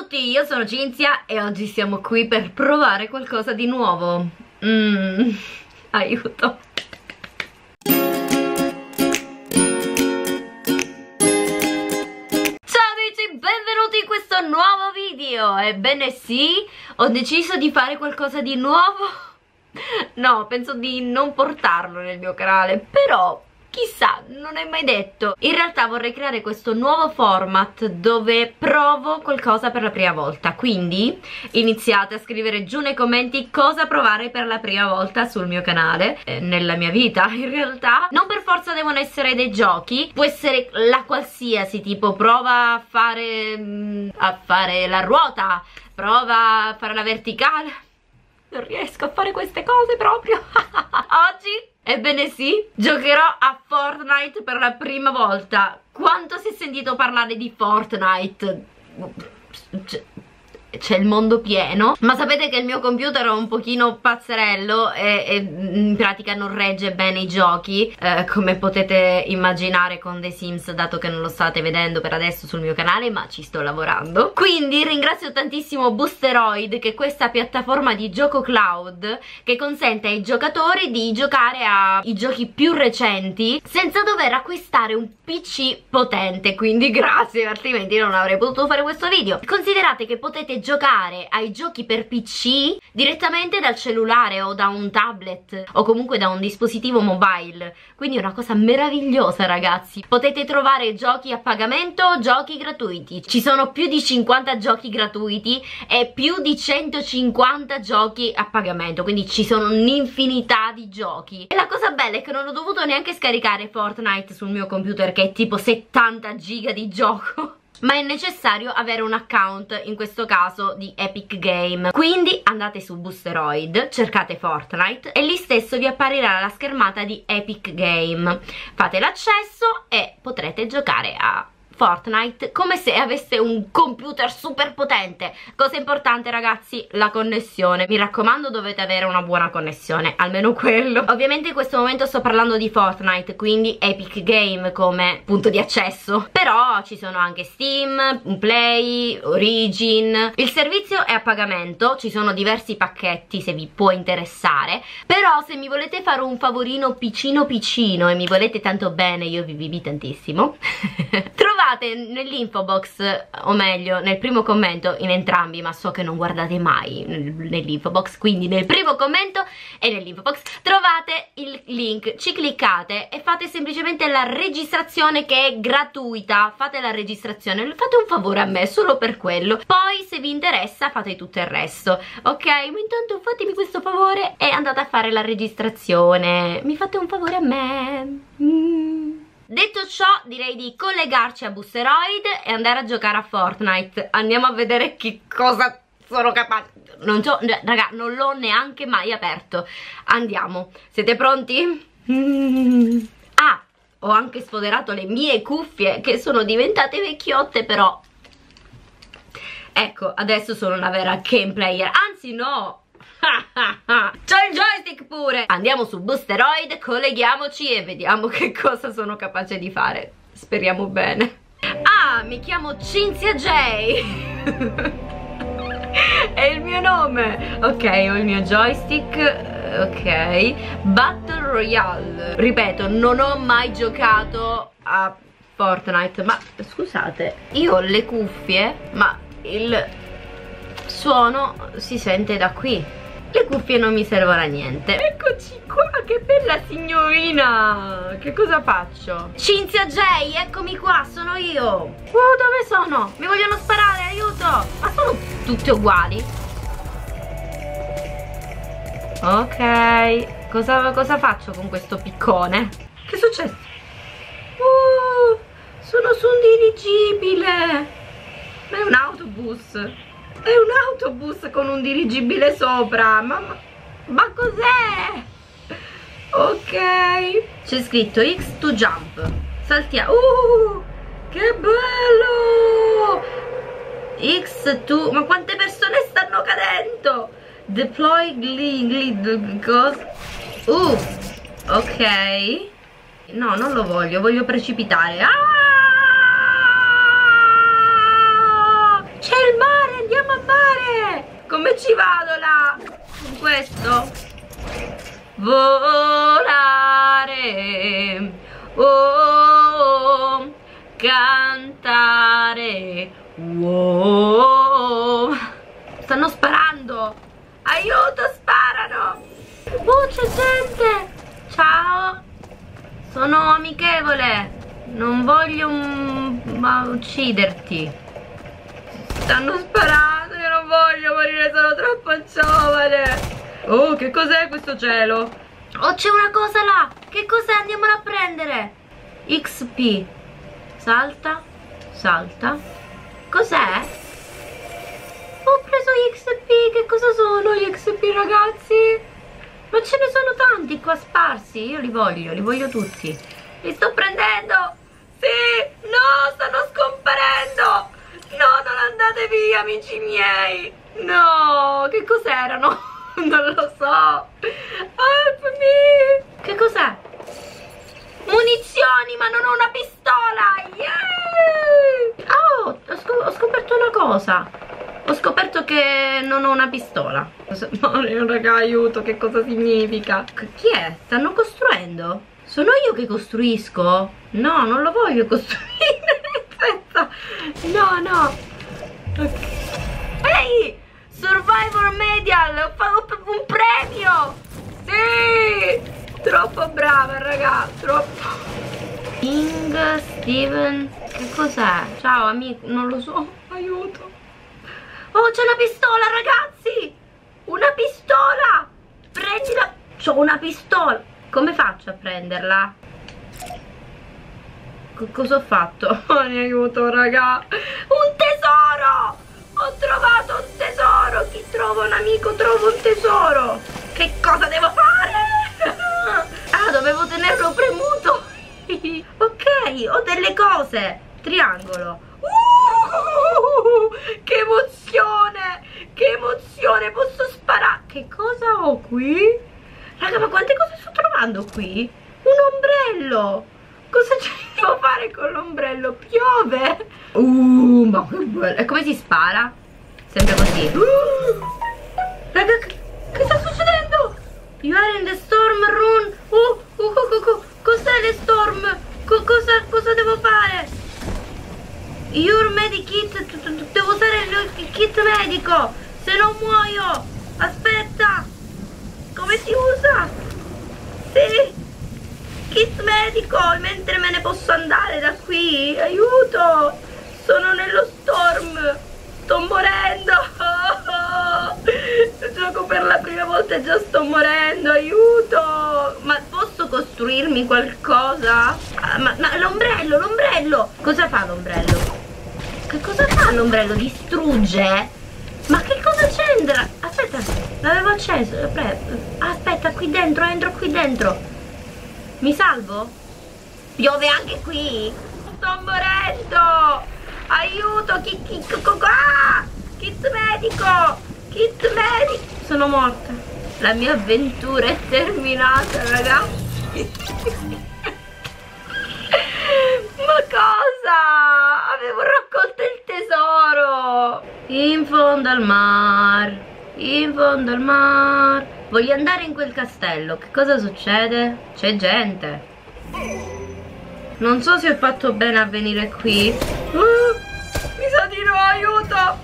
a tutti, io sono Cinzia e oggi siamo qui per provare qualcosa di nuovo. Aiuto. Benvenuti in questo nuovo video. Ebbene sì, ho deciso di fare qualcosa di nuovo. No, penso di non portarlo nel mio canale, però chissà, non è mai detto. In realtà vorrei creare questo nuovo format dove provo qualcosa per la prima volta, quindi iniziate a scrivere giù nei commenti cosa provare per la prima volta sul mio canale, nella mia vita in realtà. Non per forza devono essere dei giochi, può essere la qualsiasi, tipo prova a fare la ruota, prova a fare la verticale. Non riesco a fare queste cose proprio. Oggi, ebbene sì, giocherò a Fortnite per la prima volta. Quanto si è sentito parlare di Fortnite? C'è il mondo pieno. Ma sapete che il mio computer è un pochino pazzerello e in pratica non regge bene i giochi, come potete immaginare con The Sims, dato che non lo state vedendo per adesso sul mio canale, ma ci sto lavorando. Quindi ringrazio tantissimo Boosteroid, che è questa piattaforma di gioco cloud che consente ai giocatori di giocare ai giochi più recenti senza dover acquistare un PC potente. Quindi grazie, altrimenti non avrei potuto fare questo video. Considerate che potete giocare ai giochi per PC direttamente dal cellulare o da un tablet o comunque da un dispositivo mobile, quindi è una cosa meravigliosa, ragazzi. Potete trovare giochi a pagamento o giochi gratuiti. Ci sono più di 50 giochi gratuiti e più di 150 giochi a pagamento, quindi ci sono un'infinità di giochi. E la cosa bella è che non ho dovuto neanche scaricare Fortnite sul mio computer, che è tipo 70 giga di gioco. Ma è necessario avere un account, in questo caso di Epic Game. Quindi andate su Boosteroid, cercate Fortnite e lì stesso vi apparirà la schermata di Epic Game. Fate l'accesso e potrete giocare a Fortnite come se aveste un computer super potente. Cosa importante, ragazzi, la connessione. Mi raccomando, dovete avere una buona connessione, almeno quello. Ovviamente in questo momento sto parlando di Fortnite, quindi Epic Game come punto di accesso, però ci sono anche Steam, Play, Origin. Il servizio è a pagamento, ci sono diversi pacchetti se vi può interessare, però se mi volete fare un favorino piccino piccino e mi volete tanto bene, io vi vivi tantissimo. Trovate nell'info box, o meglio nel primo commento, in entrambi, ma so che non guardate mai nell'info box, quindi nel primo commento e nell'info box trovate il link, ci cliccate e fate semplicemente la registrazione, che è gratuita. Fate la registrazione, fate un favore a me solo per quello, poi se vi interessa fate tutto il resto, ok? Ma intanto fatemi questo favore e andate a fare la registrazione, mi fate un favore a me. Detto ciò, direi di collegarci a Boosteroid e andare a giocare a Fortnite. Andiamo a vedere che cosa sono capace. Non so, raga, non l'ho neanche mai aperto. Andiamo. Siete pronti? Ah, ho anche sfoderato le mie cuffie, che sono diventate vecchiotte però. Ecco, adesso sono una vera game player. Anzi no! C'ho il joystick pure. Andiamo su Boosteroid, colleghiamoci e vediamo che cosa sono capace di fare. Speriamo bene. Ah, mi chiamo Cinzia Jay. È il mio nome. Ok, ho il mio joystick. Ok, Battle Royale. Ripeto, non ho mai giocato a Fortnite. Ma scusate, io ho le cuffie, ma il suono si sente da qui. Le cuffie non mi servono a niente. Eccoci qua, che bella signorina. Che cosa faccio? Cinzia Jay, eccomi qua, sono io. Wow, dove sono? Mi vogliono sparare, aiuto. Ma sono tutte uguali. Ok, cosa faccio con questo piccone? Che è successo? Sono su un dirigibile. Ma è un autobus. È un autobus con un dirigibile sopra. Ma cos'è? Ok, c'è scritto X to jump. Saltiamo. Che bello! X to... Ma quante persone stanno cadendo? Deploy glide. Ok. No, non lo voglio. Voglio precipitare. Ah! C'è il mare! ci vado là con questo. Volare, oh, cantare, wow. Stanno sparando, aiuto, sparano. Oh, c'è gente. Ciao, sono amichevole, non voglio ucciderti. Stanno sparando, io non voglio morire, sono troppo giovane. Oh, che cos'è questo cielo? Oh, c'è una cosa là. Che cos'è? Andiamola a prendere. XP. Salta, salta. Cos'è? Ho preso XP. Che cosa sono gli XP, ragazzi? Ma ce ne sono tanti qua sparsi. Io li voglio tutti. Li sto prendendo. Sì, no, stanno scomparendo. No, non andate via, amici miei. No, che cos'erano? Non lo so. Help me. Che cos'è? Munizioni, ma non ho una pistola. Yeah! Oh, ho scoperto una cosa. Ho scoperto che non ho una pistola. No, raga, aiuto, che cosa significa? Chi è? Stanno costruendo? Sono io che costruisco? No, non lo voglio costruire. Aspetta. No, no. Ok. Ehi! Survivor Medial, ho fatto un premio. Sì, troppo brava, raga, troppo. King Steven, che cos'è? Ciao amico, non lo so, aiuto. Oh, c'è una pistola, ragazzi, una pistola, prendila. C'ho una pistola, come faccio a prenderla? Cosa ho fatto? Oh, mi aiuto, raga. Un tesoro. Ho trovato un tesoro. Chi trova un amico trova un tesoro. Che cosa devo fare? Ah, dovevo tenerlo premuto. Ok, ho delle cose. Triangolo. Che emozione. Che emozione. Posso sparare. Che cosa ho qui? Raga, ma quante cose sto trovando qui? Un ombrello. Cosa ci devo fare con l'ombrello? Piove? Ma che bello. E come si spara? Sempre così. Raga, che sta succedendo? You are in the storm run. Cos'è le storm? Cosa devo fare? Your medic kit. Devo usare il kit medico. Se no muoio. Aspetta. Come si usa? Sì. Kit medico, mentre me ne posso andare da qui. Aiuto, sono nello storm, sto morendo. Gioco per la prima volta e già sto morendo. Aiuto, ma posso costruirmi qualcosa? Ah, ma l'ombrello, l'ombrello, cosa fa l'ombrello? Che cosa fa l'ombrello? Distrugge? Ma che cosa c'entra? Aspetta, l'avevo acceso. Aspetta, qui dentro, entro qui dentro. Mi salvo? Piove anche qui? Sto morendo! Aiuto! Ah! Kit medico! Kit medico! Sono morta. La mia avventura è terminata, ragazzi. Ma cosa? Avevo raccolto il tesoro! In fondo al mar! In fondo al mar! Voglio andare in quel castello. Che cosa succede? C'è gente. Non so se ho fatto bene a venire qui. Mi sa di no, aiuto.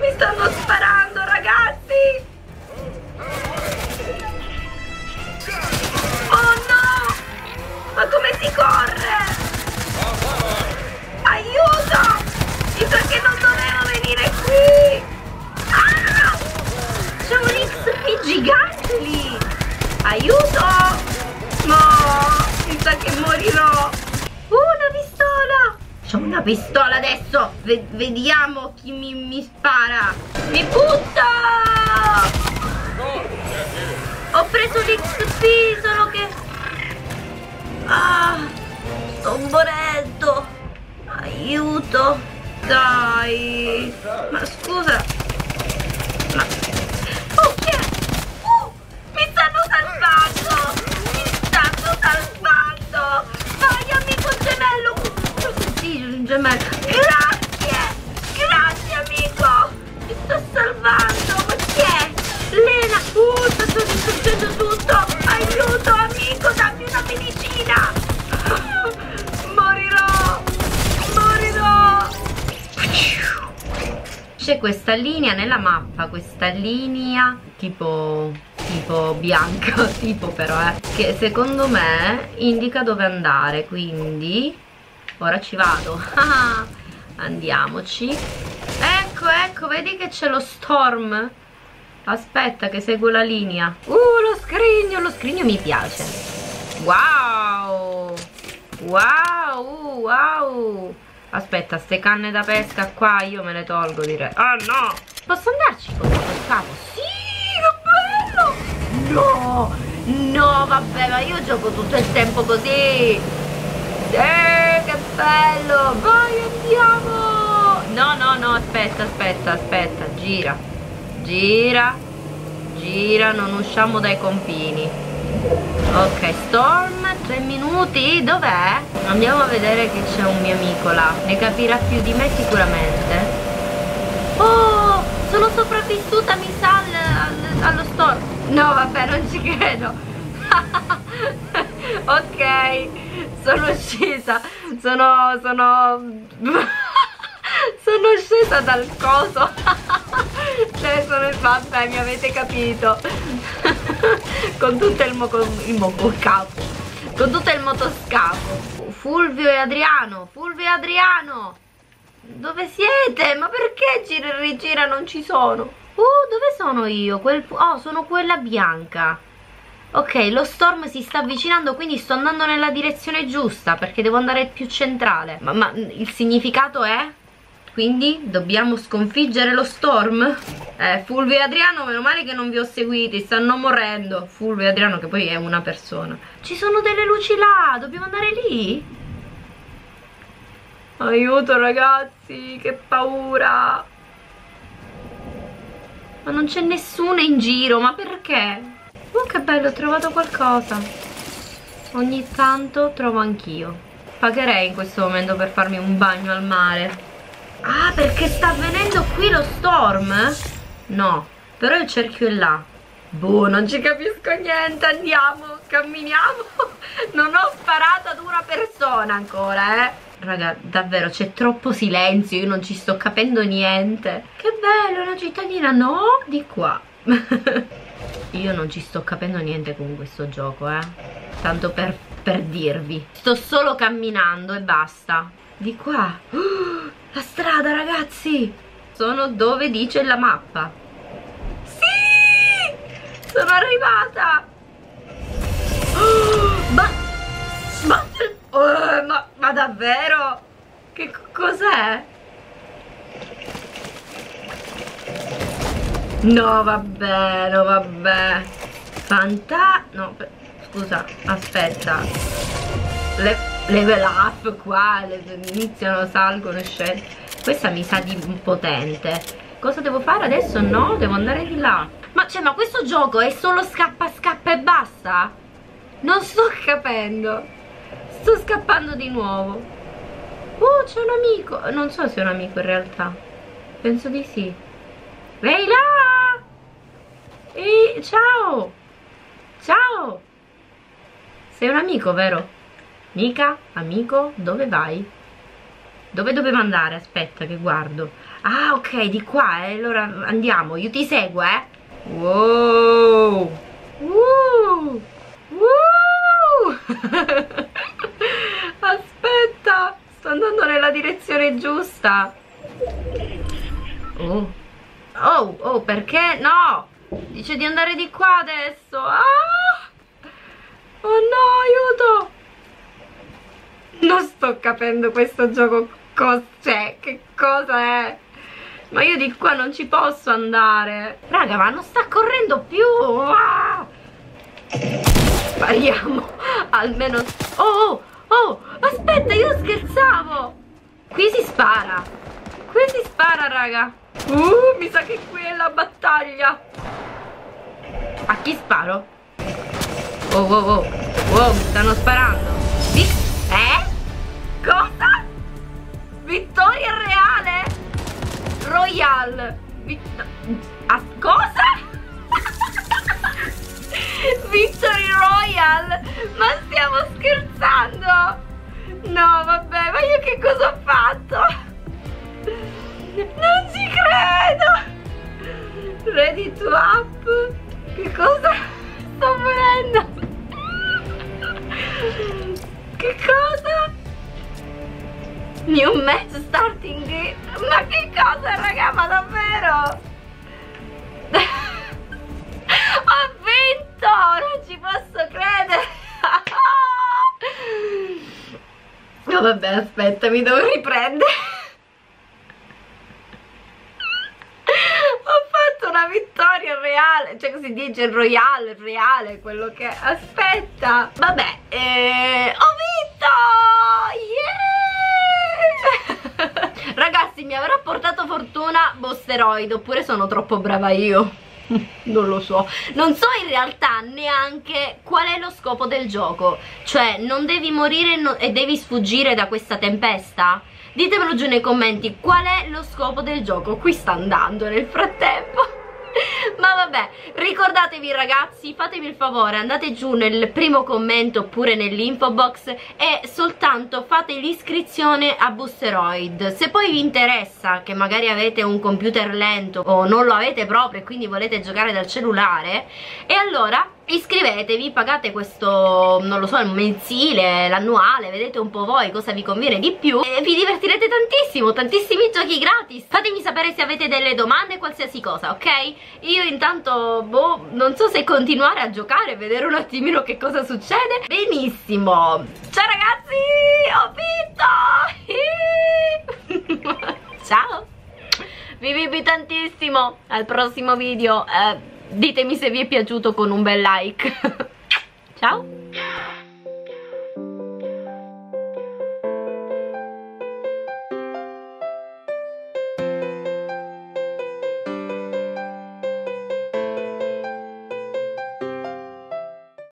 Mi stanno sparando, ragazzi. Oh no! Ma come si corre? Aiuto! Mi sa che non dovevo venire qui. C'è un XP gigante lì! Aiuto! No! Mi sa che morirò! Una pistola! C'ho una pistola adesso! Vediamo chi mi spara! Mi butto! Ho preso l'XP, solo che... Ah! Sto morendo! Aiuto! Dai! Ma scusa! Ma... mi stanno salvando! Mi stanno salvando! Vai, amico gemello! Sì, un gemello! Grazie! Grazie, amico! Mi sto salvando! c'è questa linea nella mappa, questa linea tipo bianca, tipo però che secondo me indica dove andare, quindi ora ci vado. Andiamoci. Ecco, vedi che c'è lo storm. Aspetta che seguo la linea. Lo scrigno mi piace. Wow. Aspetta, ste canne da pesca qua io me le tolgo, direi. Oh no! Posso andarci con questo scavo? Sì, che bello! No, vabbè, ma io gioco tutto il tempo così. Che bello! Vai, andiamo! No, aspetta, gira, non usciamo dai confini. Ok, storm, 3 minuti, dov'è? Andiamo a vedere che c'è un mio amico là, ne capirà più di me sicuramente. Oh, sono sopravvissuta mi sa allo storm. No vabbè, non ci credo. Ok, sono uscita, sono scesa dal coso. Cioè vabbè, mi avete capito. Con tutto il motoscafo. Fulvio e Adriano, dove siete? Ma perché gira e rigira non ci sono? Dove sono io? Oh, sono quella bianca. Ok, lo storm si sta avvicinando, quindi sto andando nella direzione giusta, perché devo andare più centrale. Ma il significato è? Quindi dobbiamo sconfiggere lo storm. Fulvio e Adriano, meno male che non vi ho seguiti, stanno morendo. Fulvio e Adriano, che poi è una persona. Ci sono delle luci là, dobbiamo andare lì? Aiuto ragazzi, che paura. Ma non c'è nessuno in giro, ma perché? Oh che bello, ho trovato qualcosa. Ogni tanto trovo anch'io. Pagherei in questo momento per farmi un bagno al mare. Ah, perché sta avvenendo qui lo storm? No, però il cerchio è là. Boh, non ci capisco niente, andiamo, camminiamo. Non ho sparato ad una persona ancora, eh. Raga, davvero, c'è troppo silenzio, io non ci sto capendo niente. Che bello, una cittadina, no? Di qua. Io non ci sto capendo niente con questo gioco, eh. Tanto per dirvi. Sto solo camminando e basta. Di qua. La strada ragazzi, sono dove dice la mappa. Sì, sono arrivata. Ma davvero? Che cos'è? No vabbè. Scusa, aspetta. Level up qua, iniziano, salgono e scendono. Questa mi sa di potente. Cosa devo fare adesso? No, devo andare di là. Ma questo gioco è solo scappa e basta? Non sto capendo. Sto scappando di nuovo. Oh, c'è un amico. Non so se è un amico in realtà. Penso di sì. Ehi là! Ehi, ciao! Ciao! Sei un amico, vero? Mica, amico, dove vai? Dove dovevo andare? Aspetta che guardo. Ah, ok, di qua, allora andiamo, io ti seguo, eh. Wow! Aspetta, sto andando nella direzione giusta. Oh, perché? No! Dice di andare di qua adesso. Oh no, aiuto! Non sto capendo questo gioco cos'è, che cosa è. Ma io di qua non ci posso andare. Raga, ma non sta correndo più. Spariamo, almeno. Oh, aspetta, io scherzavo. Qui si spara, raga. Mi sa che qui è la battaglia. A chi sparo? Oh, mi stanno sparando. Cosa? Vittoria reale? Royal. Cosa? Victory Royal? Ma stiamo scherzando? No, vabbè, ma io che cosa ho fatto? Non ci credo! Ready to up. Che cosa? Sto morendo. Che cosa? New match starting game. Ma che cosa, raga, ma davvero? Ho vinto, non ci posso credere. No vabbè, aspetta, mi devo riprendere. Ho fatto una vittoria reale, cioè così dice, royale, reale, quello che... Aspetta, vabbè, ho vinto! Yeah! Ragazzi, mi avrà portato fortuna Boosteroid oppure sono troppo brava io? Non lo so. Non so in realtà neanche qual è lo scopo del gioco. Cioè, non devi morire e devi sfuggire da questa tempesta? Ditemelo giù nei commenti, qual è lo scopo del gioco? Qui sta andando nel frattempo. Ma vabbè, ricordatevi ragazzi, fatemi il favore, andate giù nel primo commento oppure nell'info box e soltanto fate l'iscrizione a Boosteroid. Se poi vi interessa, che magari avete un computer lento o non lo avete proprio e quindi volete giocare dal cellulare, e allora iscrivetevi, pagate questo, non lo so, il mensile, l'annuale, vedete un po' voi cosa vi conviene di più e vi divertirete tantissimo, tantissimi giochi gratis. Fatemi sapere se avete delle domande, qualsiasi cosa, ok? Io intanto, boh, non so se continuare a giocare, vedere un attimino che cosa succede. Benissimo, ciao ragazzi, ho vinto! Ciao, vi vivi tantissimo, al prossimo video. Ditemi se vi è piaciuto con un bel like. Ciao.